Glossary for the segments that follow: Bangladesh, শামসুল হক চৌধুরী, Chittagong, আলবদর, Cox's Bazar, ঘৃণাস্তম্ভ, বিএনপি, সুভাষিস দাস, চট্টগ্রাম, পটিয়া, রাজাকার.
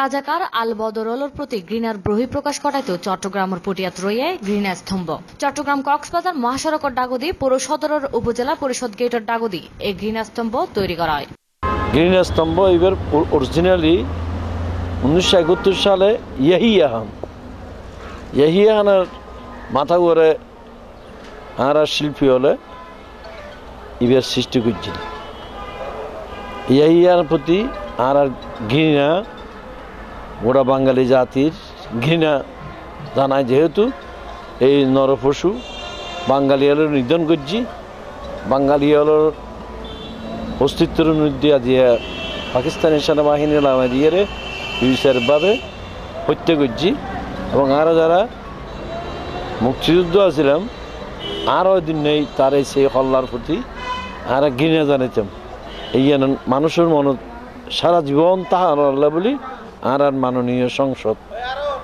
রাজাকার আলবদরলর প্রতি ঘৃণার বহি প্রকাশ ঘটাইতেও চট্টগ্রামের পটিয়াত রইয়ায় ঘৃণা স্তম্ভ। চট্টগ্রাম কক্সবাজার মহাসড়কর ডাগদি পৌর সদরের উপজেলা পরিষদ গেটের ডাগদি এই ঘৃণা স্তম্ভ তৈরি করা হয়। ঘৃণা স্তম্ভ এবার অরিজিনালি 1971 সালে ইয়াহিয়াহানের মাথা করে আরা শিল্পী হলে এবার সৃষ্টি করছিল। ইয়াহিয়ার প্রতি আর ঘৃণা गोड़ा बांगाली जातिर घृणा जाना जेहेतु ये नरपशु बांगाली निधन करछि बांगाली अस्तित्व मुद्दा दिए पाकिस्तानी सेनाबाहिनी लामा दिए विचार भावे हत्या करछि और आरो जरा मुक्तियुद्ध आछिलाम आरो दिनै तार सेई हल्लार प्रति आरो घृणा जानाइताम एई मानुषेर मन सारा जीवन ताहारा बोली আর আর মাননীয় সংসদ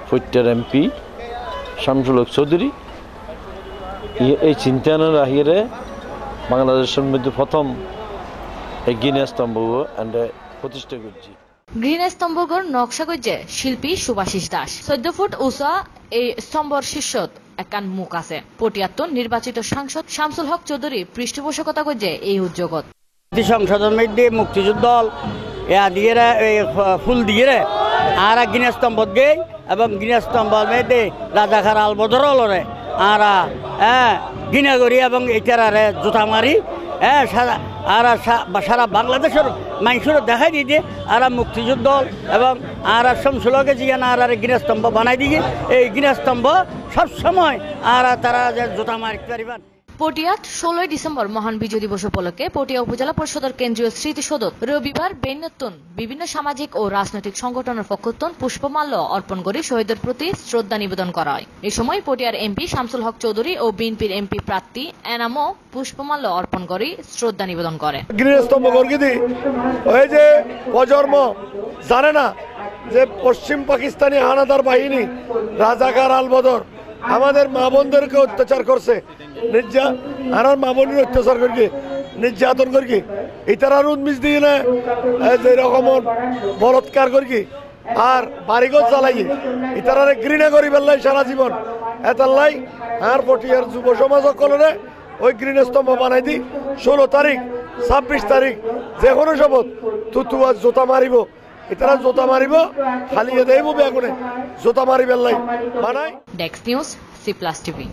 ফৈটার এমপি শামসুল হক চৌধুরী এই চিন্তানার আহিরে বাংলাদেশের মধ্যে প্রথম এই ঘৃণা স্তম্ভ প্রতিষ্ঠা করছি। ঘৃণা স্তম্ভগর নকশা করছে শিল্পী সুভাষিস দাস। 14 ফুট উঁচা এই স্তম্ভর শীর্ষত একখান মুখ আছে। পটিয়াতন নির্বাচিত সাংসদ শামসুল হক চৌধুরী পৃষ্ঠপোষকতা করছে এই উদ্যোগত। সংসদের মধ্যে মুক্তিযুদ্ধ দল या दिए फुल दिए आरा घृणा स्तम्भ गई एवं घृणा स्तम्भ में दे राजा खार आल बदरल रे आरा घृणा करी एवं इटारे जुता मारि आरा सारा बांग्लादेशर मानुषर देखा दी दिए आरा मुक्तिजुद्ध दल एवं आरा शमसुल हक जी आरा घृणा स्तम्भ बनाई दिए ये घृणा स्तम्भ सब समय आरा तारा जुता मारि। পটিয়াত 16 ডিসেম্বর মহান বিজয় দিবস উপলক্ষে পটিয়া উপজেলা পরিষদের কেন্দ্রীয় স্মৃতিসৌধ রবিবার বেন্নতুন বিভিন্ন সামাজিক ও রাজনৈতিক সংগঠনের পক্ষতন পুষ্পমাল্য অর্পণ করে শহীদদের প্রতি শ্রদ্ধা নিবেদন করা হয়। এই সময় পটিয়ার এমপি শামসুল হক চৌধুরী ও বিএনপির এমপি প্রার্থী এনামও পুষ্পমাল্য অর্পণ করে শ্রদ্ধা নিবেদন করে। গৃহস্থম বর্গিদি ওই যে প্রজন্ম জানে না যে পশ্চিম পাকিস্তানি হানাদার বাহিনী রাজাকার আলবদর আমাদের মা বোনদেরকে অত্যাচার করছে অত্যাচার করি নির্যাতন করি ইতারা উন্মিষ দিয়ে না যেরকম বলৎকার করি আর বাড়িঘর চালাই ইতারারে ঘৃণা করি বেল্লাই সারা জীবন এতাল্লাই আর পটিয়ার যুব সমাজ সকলরে ওই ঘৃণা স্তম্ভ বানাই দি 16 তারিখ 26 তারিখ যে কোনো শপথ তুতুয়া জোতা মারিব ইতারা জোতা মারিব খালি দেব বেগুনে জোতা মারিবেল্লাই বানাই।